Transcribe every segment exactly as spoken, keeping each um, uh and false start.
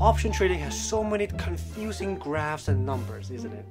Option trading has so many confusing graphs and numbers, isn't it?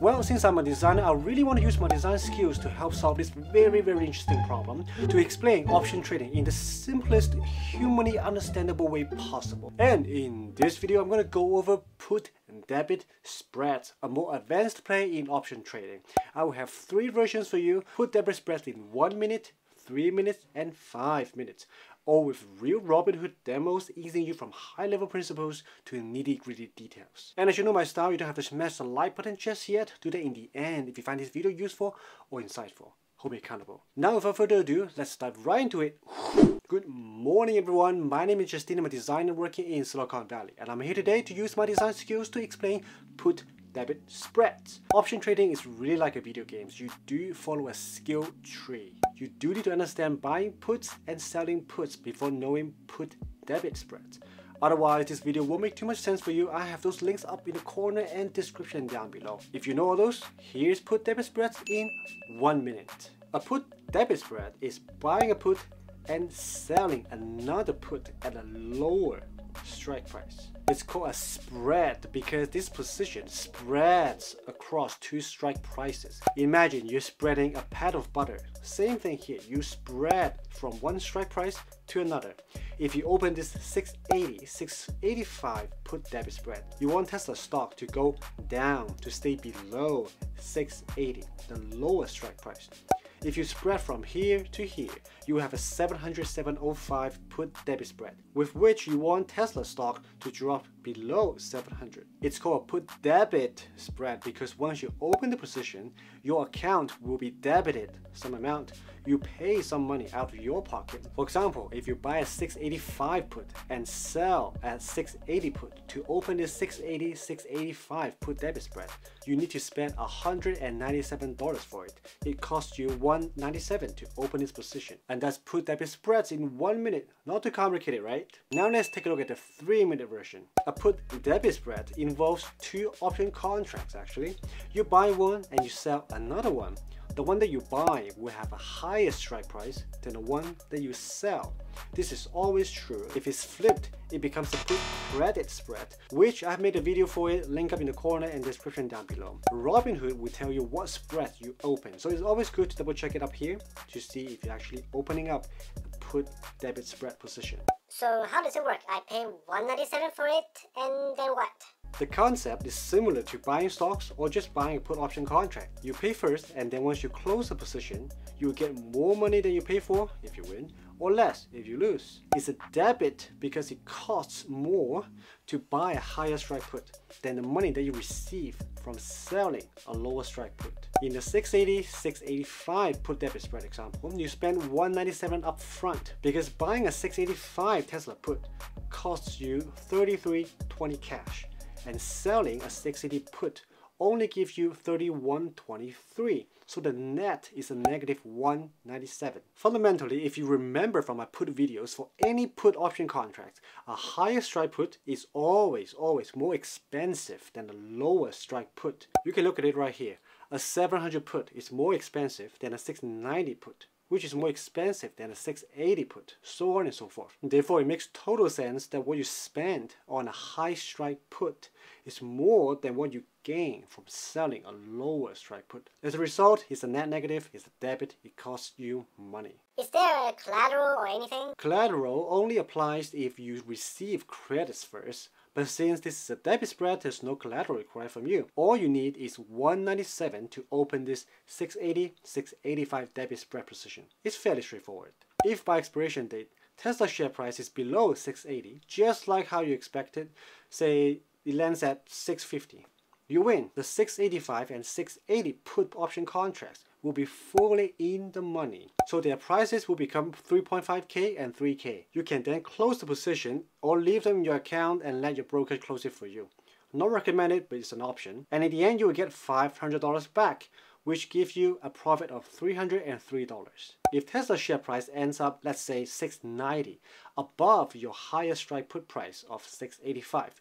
Well, since I'm a designer, I really want to use my design skills to help solve this very, very interesting problem, to explain option trading in the simplest, humanly understandable way possible. And in this video, I'm going to go over put and debit spreads, a more advanced play in option trading. I will have three versions for you: put debit spreads in one minute, three minutes, and five minutes. All with real Robinhood demos, easing you from high-level principles to nitty-gritty details. And as you know my style, you don't have to smash the like button just yet. Do that in the end if you find this video useful or insightful. Hold me accountable. Now without further ado, let's dive right into it. Good morning everyone, my name is Justin, I'm a designer working in Silicon Valley, and I'm here today to use my design skills to explain put debit spreads. Option trading is really like a video game. You do follow a skill tree. You do need to understand buying puts and selling puts before knowing put debit spreads. Otherwise, this video won't make too much sense for you. I have those links up in the corner and description down below. If you know all those, here's put debit spreads in one minute. A put debit spread is buying a put and selling another put at a lower strike price. It's called a spread because this position spreads across two strike prices. Imagine you're spreading a pat of butter. Same thing here, you spread from one strike price to another. If you open this six eighty, six eighty-five put debit spread, you want Tesla stock to go down to stay below six eighty, the lowest strike price. If you spread from here to here, you have a seven hundred, seven oh five put debit spread, with which you want Tesla stock to drop below seven hundred. It's called a put debit spread because once you open the position, your account will be debited some amount. You pay some money out of your pocket. For example, if you buy a six eighty-five put and sell at six eighty put, to open this six eighty, six eighty-five put debit spread, you need to spend one hundred ninety-seven dollars for it. It costs you one hundred ninety-seven dollars to open this position. And that's put debit spreads in one minute. Not too complicated, right? Now let's take a look at the three minute version. A put debit spread involves two option contracts actually. You buy one and you sell another one. The one that you buy will have a higher strike price than the one that you sell. This is always true. If it's flipped, it becomes a put credit spread, which I've made a video for it, link up in the corner and description down below. Robinhood will tell you what spread you open, so it's always good to double check it up here to see if you're actually opening up a put debit spread position. So how does it work? I pay one hundred ninety-seven dollars for it and then what? The concept is similar to buying stocks or just buying a put option contract. You pay first and then once you close the position, you'll get more money than you pay for if you win or less if you lose. It's a debit because it costs more to buy a higher strike put than the money that you receive from selling a lower strike put. In the six eighty, six eighty-five put debit spread example, you spend one hundred ninety-seven dollars up front because buying a six eighty-five Tesla put costs you thirty-three twenty cash. And selling a six eighty put only gives you thirty-one twenty-three, so the net is a negative one hundred ninety-seven. Fundamentally, if you remember from my put videos, for any put option contract, a higher strike put is always, always more expensive than the lower strike put. You can look at it right here. A seven hundred put is more expensive than a six ninety put, which is more expensive than a six eighty put, so on and so forth. Therefore, it makes total sense that what you spend on a high strike put is more than what you gain from selling a lower strike put. As a result, it's a net negative, it's a debit, it costs you money. Is there a collateral or anything? Collateral only applies if you receive credits first, but since this is a debit spread, there's no collateral required from you. All you need is one hundred ninety-seven dollars to open this six eighty, six eighty-five debit spread position. It's fairly straightforward. If by expiration date, Tesla share price is below six eighty, just like how you expected, say it lands at six fifty, you win. The six eighty-five and six eighty put option contracts will be fully in the money. So their prices will become three point five K and three K. You can then close the position or leave them in your account and let your broker close it for you. Not recommended, but it's an option. And in the end, you will get five hundred dollars back, which gives you a profit of three hundred three dollars. If Tesla share price ends up, let's say six ninety, above your highest strike put price of six eighty-five,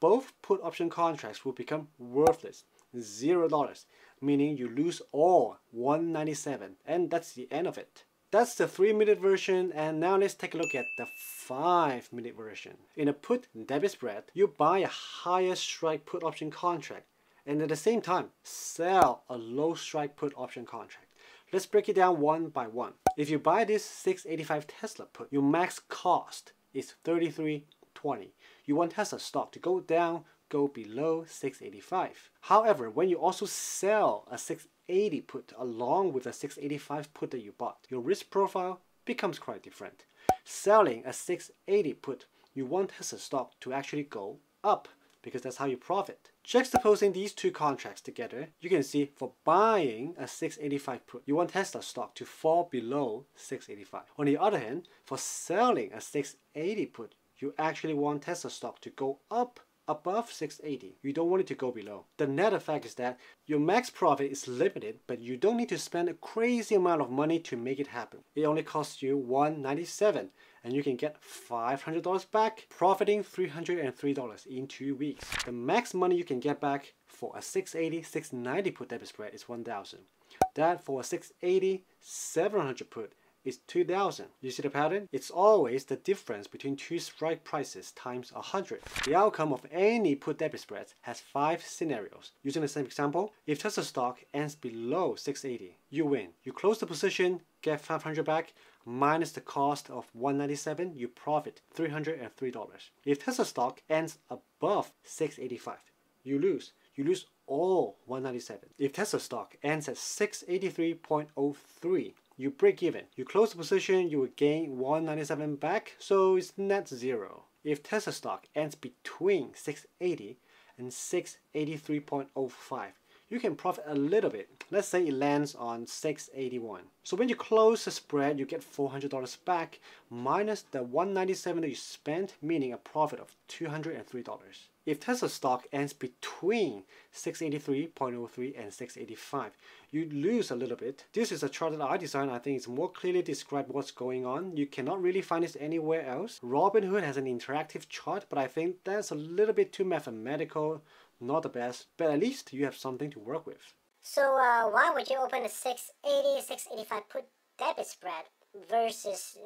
both put option contracts will become worthless, zero dollars, meaning you lose all one hundred ninety-seven dollars, and that's the end of it. That's the three minute version, and now let's take a look at the five minute version. In a put debit spread, you buy a higher strike put option contract and at the same time sell a low strike put option contract. Let's break it down one by one. If you buy this six eighty-five Tesla put, your max cost is thirty-three twenty. You want Tesla stock to go down, go below six eighty-five. However, when you also sell a six eighty put along with a six eighty-five put that you bought, your risk profile becomes quite different. Selling a six eighty put, you want Tesla stock to actually go up because that's how you profit. Juxtaposing these two contracts together, you can see for buying a six eighty-five put, you want Tesla stock to fall below six eighty-five. On the other hand, for selling a six eighty put, you actually want Tesla stock to go up above six eighty. You don't want it to go below. The net effect is that your max profit is limited, but you don't need to spend a crazy amount of money to make it happen. It only costs you one ninety-seven, and you can get five hundred dollars back, profiting three hundred three dollars in two weeks. The max money you can get back for a six eighty, six ninety put debit spread is one thousand. That for a six eighty, seven hundred put is two thousand. You see the pattern? It's always the difference between two strike prices times one hundred. The outcome of any put debit spread has five scenarios. Using the same example, if Tesla stock ends below six eighty, you win. You close the position, get five hundred back, minus the cost of one ninety-seven, you profit three hundred three dollars. If Tesla stock ends above six eighty-five, you lose. You lose all one ninety-seven. If Tesla stock ends at six eighty-three point oh three, you break even. You close the position, you will gain one ninety-seven back, so it's net zero. If Tesla stock ends between six eighty and six eighty-three point oh five, you can profit a little bit. Let's say it lands on six eighty-one. So when you close the spread, you get four hundred dollars back minus the one ninety-seven that you spent, meaning a profit of two hundred three dollars. If Tesla stock ends between six eighty-three point oh three and six eighty-five, you lose a little bit. This is a chart that I designed. I think it's more clearly described what's going on. You cannot really find this anywhere else. Robinhood has an interactive chart, but I think that's a little bit too mathematical, not the best, but at least you have something to work with. So uh, why would you open a six eighty, six eighty-five put debit spread versus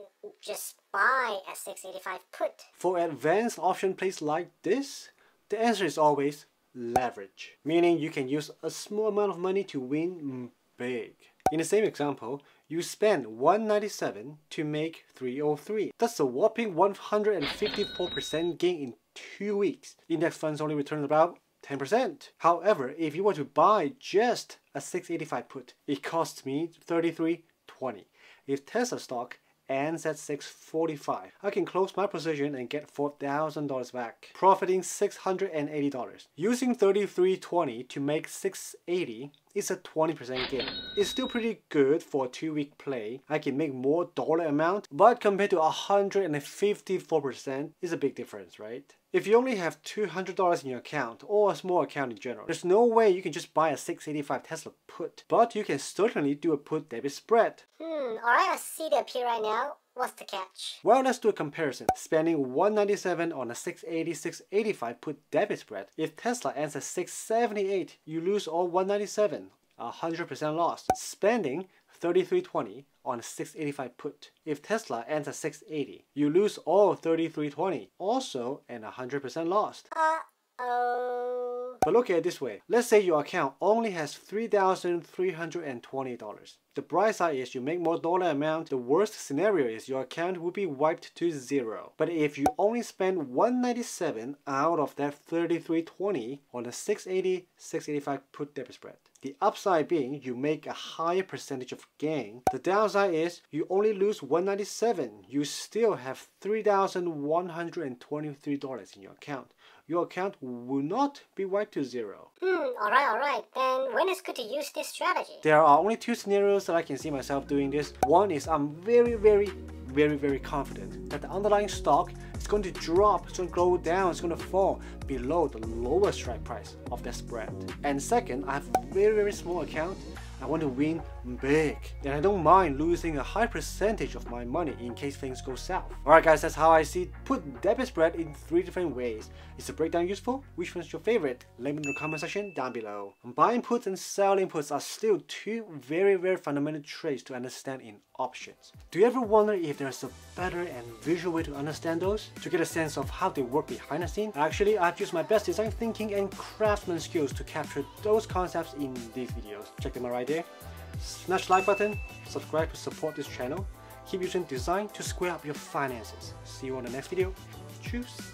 just buy a six eighty-five put? For advanced option plays like this, the answer is always leverage, meaning you can use a small amount of money to win big. In the same example, you spend one ninety-seven to make three oh three. That's a whopping one hundred fifty-four percent gain in two weeks. Index funds only return about ten percent. However, if you were to buy just a six eighty-five put, it costs me thirty-three twenty. If Tesla stock ends at six forty-five, I can close my position and get four thousand dollars back, profiting six hundred eighty dollars. Using thirty-three twenty to make six eighty is a twenty percent gain. It's still pretty good for a two-week play. I can make more dollar amount, but compared to one hundred fifty-four percent, is a big difference, right? If you only have two hundred dollars in your account or a small account in general, there's no way you can just buy a six eighty-five Tesla put, but you can certainly do a put debit spread. Hmm, alright, I see the appeal right now. What's the catch? Well, let's do a comparison. Spending one ninety-seven on a six eighty, six eighty-five put debit spread, if Tesla ends at six seventy-eight, you lose all one ninety-seven, one hundred percent loss. Spending thirty-three twenty on a six eighty-five put, if Tesla ends at six eighty, you lose all thirty-three twenty, also an one hundred percent loss. Uh-oh. But look at it this way. Let's say your account only has three thousand three hundred twenty dollars. The bright side is you make more dollar amount. The worst scenario is your account will be wiped to zero. But if you only spend one ninety-seven out of that thirty-three twenty on a six eighty, six eighty-five put debit spread, the upside being you make a higher percentage of gain. The downside is you only lose one ninety-seven. You still have three thousand one hundred twenty-three dollars in your account. Your account will not be wiped to zero. Hmm, alright, alright. Then when is good to use this strategy? There are only two scenarios that I can see myself doing this. One is I'm very, very, very, very confident that the underlying stock is going to drop, it's going to go down, it's going to fall below the lowest strike price of that spread. And second, I have a very, very small account. I want to win big, and I don't mind losing a high percentage of my money in case things go south. Alright guys, that's how I see put debit spread in three different ways. Is the breakdown useful? Which one's your favorite? Let me know in the comment section down below. Buy inputs and sell inputs are still two very very fundamental traits to understand in options. Do you ever wonder if there's a better and visual way to understand those? To get a sense of how they work behind the scenes? Actually, I've used my best design thinking and craftsman skills to capture those concepts in these videos. Check them out right there. Smash like button, subscribe to support this channel. Keep using design to square up your finances. See you on the next video. Cheers!